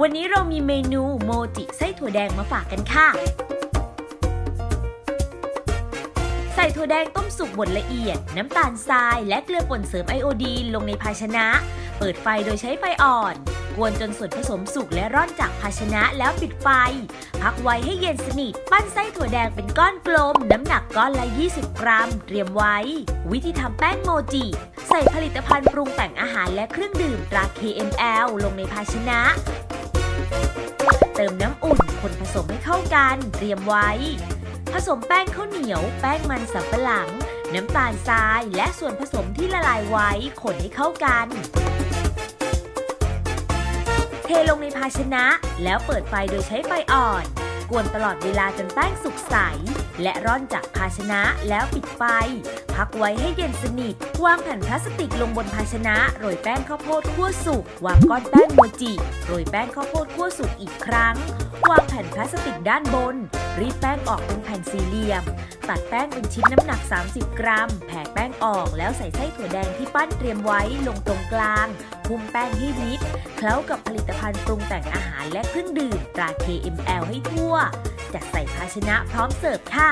วันนี้เรามีเมนูโมจิไส้ถั่วแดงมาฝากกันค่ะใส่ถั่วแดงต้มสุกบดละเอียดน้ำตาลทรายและเกลือป่นเสริมไอโอดีนลงในภาชนะเปิดไฟโดยใช้ไฟอ่อนกวนจนส่วนผสมสุกและร่อนจากภาชนะแล้วปิดไฟพักไว้ให้เย็นสนิทปั้นไส้ถั่วแดงเป็นก้อนกลมน้ำหนักก้อนละ20กรัมเตรียมไว้วิธีทำแป้งโมจิใส่ผลิตภัณฑ์ปรุงแต่งอาหารและเครื่องดื่มตรา KML ลงในภาชนะเติมน้ำอุ่นคนผสมให้เข้ากันเตรียมไว้ผสมแป้งข้าวเหนียวแป้งมันสำปะหลังน้ำตาลทรายและส่วนผสมที่ละลายไว้คนให้เข้ากันเทลงในภาชนะแล้วเปิดไฟโดยใช้ไฟอ่อนกวนตลอดเวลาจนแป้งสุกใสและร่อนจากภาชนะแล้วปิดไฟพักไว้ให้เย็นสนิทวางแผ่นพลาสติกลงบนภาชนะโรยแป้งข้าวโพดคั่วสุกวางก้อนแป้งโมจิโรยแป้งข้าวโพดคั่วสุกอีกครั้งวางแผ่นพลาสติกด้านบนรีดแป้งออกเป็นแผ่นสี่เหลี่ยมตัดแป้งเป็นชิ้นน้ำหนัก30กรัมแผ่แป้งออกแล้วใส่ไส้ถั่วแดงที่ปั้นเตรียมไว้ลงตรงกลางหุ้มแป้งให้มิดเคล้ากับผลิตภัณฑ์ปรุงแต่งอาหารและเครื่องดื่มตรา KML ให้ทั่วจัดใส่ภาชนะพร้อมเสิร์ฟค่ะ